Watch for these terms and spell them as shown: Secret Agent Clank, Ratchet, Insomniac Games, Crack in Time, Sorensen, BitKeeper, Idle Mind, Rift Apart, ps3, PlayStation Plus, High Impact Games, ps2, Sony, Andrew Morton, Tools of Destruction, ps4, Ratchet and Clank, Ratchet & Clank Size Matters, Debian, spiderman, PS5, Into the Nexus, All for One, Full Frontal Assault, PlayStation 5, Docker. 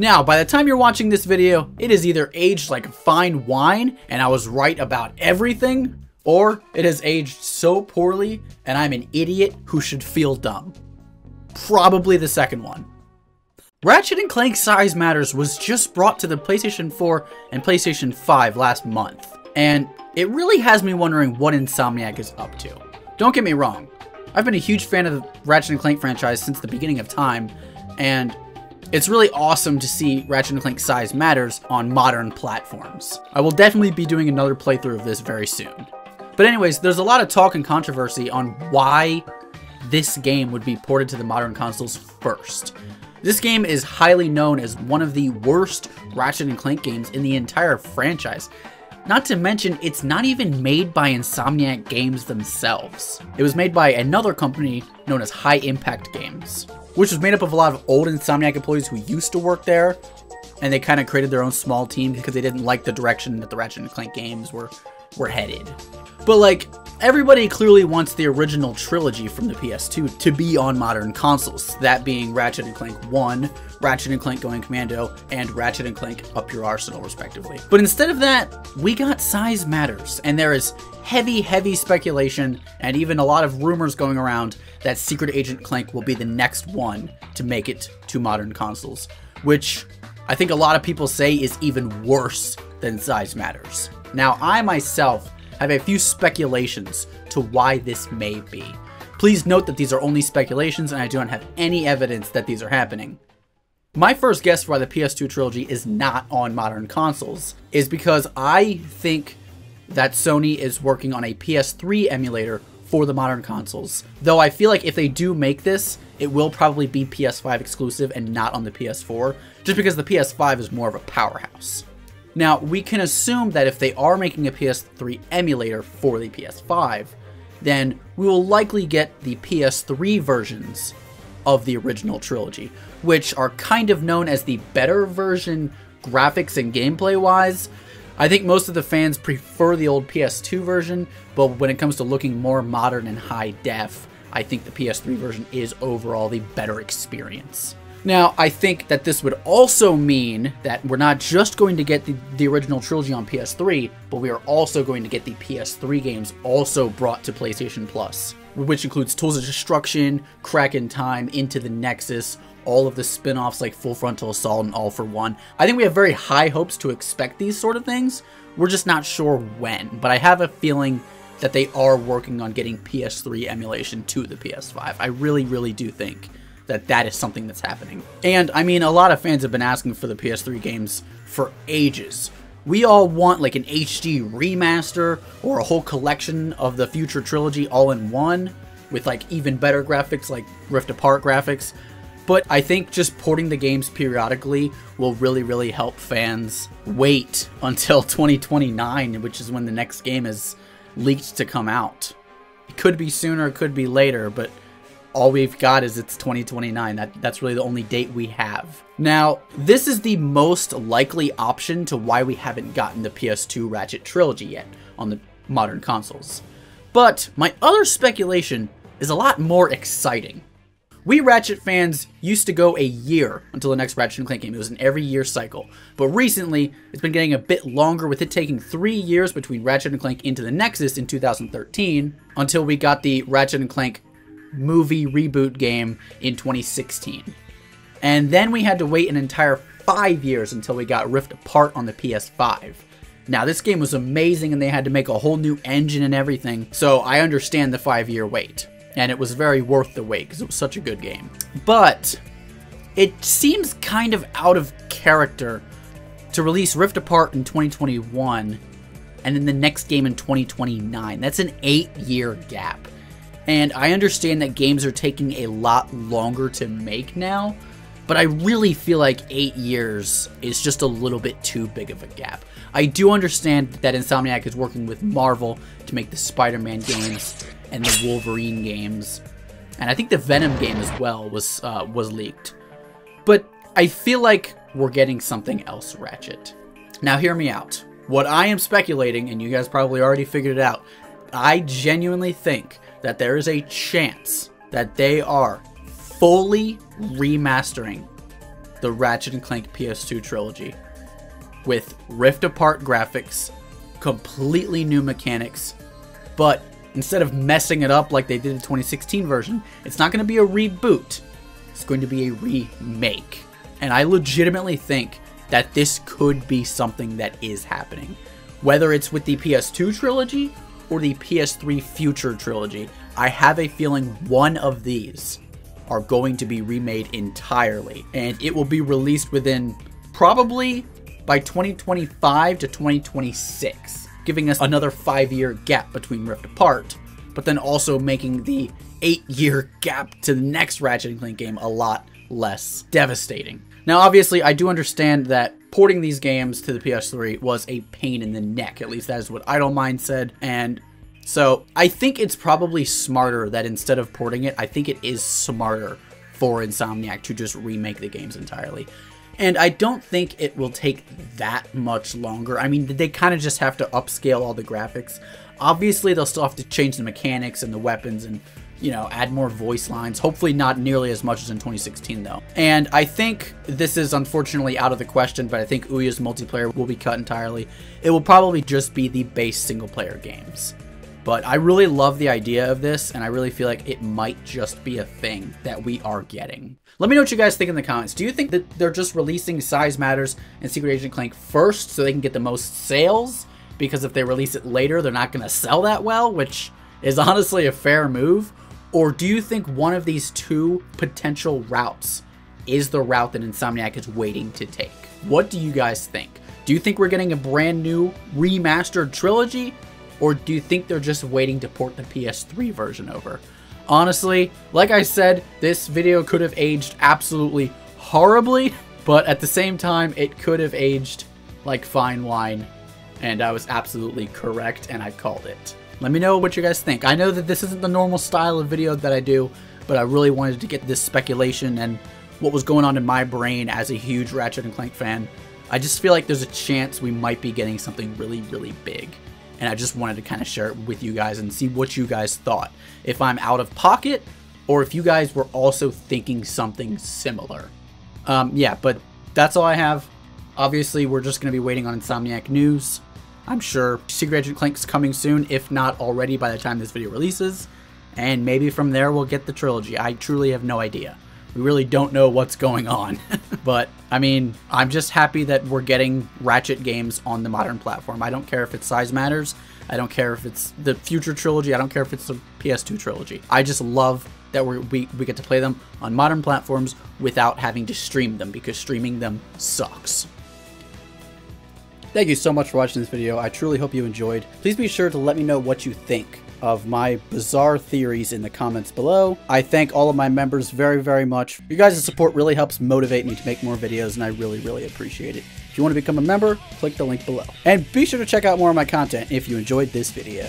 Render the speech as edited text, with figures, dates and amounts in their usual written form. Now, by the time you're watching this video, it is either aged like fine wine, and I was right about everything, or it has aged so poorly, and I'm an idiot who should feel dumb. Probably the second one. Ratchet & Clank Size Matters was just brought to the PlayStation 4 and PlayStation 5 last month, and it really has me wondering what Insomniac is up to. Don't get me wrong, I've been a huge fan of the Ratchet & Clank franchise since the beginning of time, and it's really awesome to see Ratchet & Clank Size Matters on modern platforms. I will definitely be doing another playthrough of this very soon. But anyways, there's a lot of talk and controversy on why this game would be ported to the modern consoles first. This game is highly known as one of the worst Ratchet & Clank games in the entire franchise. Not to mention, it's not even made by Insomniac Games themselves. It was made by another company known as High Impact Games, which was made up of a lot of old Insomniac employees who used to work there, and they kind of created their own small team because they didn't like the direction that the Ratchet & Clank games were headed. But like, everybody clearly wants the original trilogy from the PS2 to be on modern consoles, that being Ratchet & Clank 1, Ratchet & Clank Going Commando, and Ratchet & Clank Up Your Arsenal, respectively. But instead of that, we got Size Matters, and there is heavy, heavy speculation and even a lot of rumors going around that Secret Agent Clank will be the next one to make it to modern consoles, which I think a lot of people say is even worse than Size Matters. Now, I myself have a few speculations to why this may be. Please note that these are only speculations and I don't have any evidence that these are happening. My first guess for why the PS2 trilogy is not on modern consoles is because I think that Sony is working on a PS3 emulator for the modern consoles. Though I feel like if they do make this, it will probably be PS5 exclusive and not on the PS4, just because the PS5 is more of a powerhouse. Now, we can assume that if they are making a PS3 emulator for the PS5, then we will likely get the PS3 versions of the original trilogy, which are kind of known as the better version graphics and gameplay-wise. I think most of the fans prefer the old PS2 version, but when it comes to looking more modern and high def, I think the PS3 version is overall the better experience. Now, I think that this would also mean that we're not just going to get the original trilogy on PS3, but we are also going to get the PS3 games also brought to PlayStation Plus, which includes Tools of Destruction, Crack in Time, Into the Nexus, all of the spin-offs like Full Frontal Assault and All for One. I think we have very high hopes to expect these sort of things. We're just not sure when, but I have a feeling that they are working on getting PS3 emulation to the PS5. I really, really do think that is something that's happening. And I mean, a lot of fans have been asking for the PS3 games for ages. We all want like an HD remaster or a whole collection of the future trilogy all in one with like even better graphics, like Rift Apart graphics. But I think just porting the games periodically will really, really help fans wait until 2029, which is when the next game is leaked to come out. It could be sooner, it could be later, but all we've got is it's 2029. That's really the only date we have. Now, this is the most likely option to why we haven't gotten the PS2 Ratchet trilogy yet on the modern consoles. But my other speculation is a lot more exciting. We Ratchet fans used to go a year until the next Ratchet & Clank game. It was an every year cycle. But recently, it's been getting a bit longer, with it taking 3 years between Ratchet & Clank Into the Nexus in 2013 until we got the Ratchet & Clank movie reboot game in 2016. And then we had to wait an entire 5 years until we got Rift Apart on the PS5. Now, this game was amazing and they had to make a whole new engine and everything, so I understand the 5-year wait. And it was very worth the wait because it was such a good game. But it seems kind of out of character to release Rift Apart in 2021 and then the next game in 2029. That's an 8-year gap. And I understand that games are taking a lot longer to make now, but I really feel like 8 years is just a little bit too big of a gap. I do understand that Insomniac is working with Marvel to make the Spider-Man games and the Wolverine games, and I think the Venom game as well was leaked. But I feel like we're getting something else, Ratchet. Now hear me out. What I am speculating, and you guys probably already figured it out, I genuinely think that there is a chance that they are fully remastering the Ratchet and Clank PS2 trilogy, with Rift Apart graphics, completely new mechanics, but instead of messing it up like they did the 2016 version, it's not going to be a reboot. It's going to be a remake. And I legitimately think that this could be something that is happening. Whether it's with the PS2 trilogy or the PS3 future trilogy, I have a feeling one of these are going to be remade entirely. And it will be released within probably by 2025 to 2026, giving us another 5-year gap between Rift Apart, but then also making the 8-year gap to the next Ratchet & Clank game a lot less devastating. Now, obviously, I do understand that porting these games to the PS3 was a pain in the neck. At least that is what Idle Mind said. And so I think it's probably smarter that instead of porting it, I think it is smarter for Insomniac to just remake the games entirely. And I don't think it will take that much longer. I mean, they kind of just have to upscale all the graphics. Obviously, they'll still have to change the mechanics and the weapons and, you know, add more voice lines. Hopefully not nearly as much as in 2016, though. And I think this is unfortunately out of the question, but I think Ouya's multiplayer will be cut entirely. It will probably just be the base single-player games. But I really love the idea of this, and I really feel like it might just be a thing that we are getting. Let me know what you guys think in the comments. Do you think that they're just releasing Size Matters and Secret Agent Clank first so they can get the most sales? Because if they release it later, they're not going to sell that well, which is honestly a fair move. Or do you think one of these two potential routes is the route that Insomniac is waiting to take? What do you guys think? Do you think we're getting a brand new remastered trilogy? Or do you think they're just waiting to port the PS3 version over? Honestly, like I said, this video could have aged absolutely horribly, but at the same time, it could have aged like fine wine, and I was absolutely correct, and I called it. Let me know what you guys think. I know that this isn't the normal style of video that I do, but I really wanted to get this speculation and what was going on in my brain as a huge Ratchet & Clank fan. I just feel like there's a chance we might be getting something really, really big. And I just wanted to kind of share it with you guys and see what you guys thought. If I'm out of pocket, or if you guys were also thinking something similar. Yeah, but that's all I have. Obviously, we're just going to be waiting on Insomniac news. I'm sure Secret Agent Clank's coming soon, if not already by the time this video releases. And maybe from there we'll get the trilogy. I truly have no idea. We really don't know what's going on. But, I mean, I'm just happy that we're getting Ratchet games on the modern platform. I don't care if it's Size Matters. I don't care if it's the future trilogy. I don't care if it's the PS2 trilogy. I just love that we get to play them on modern platforms without having to stream them, because streaming them sucks. Thank you so much for watching this video. I truly hope you enjoyed. Please be sure to let me know what you think of my bizarre theories in the comments below. I thank all of my members very, very much. You guys' support really helps motivate me to make more videos, and I really, really appreciate it. If you want to become a member, click the link below. And be sure to check out more of my content if you enjoyed this video.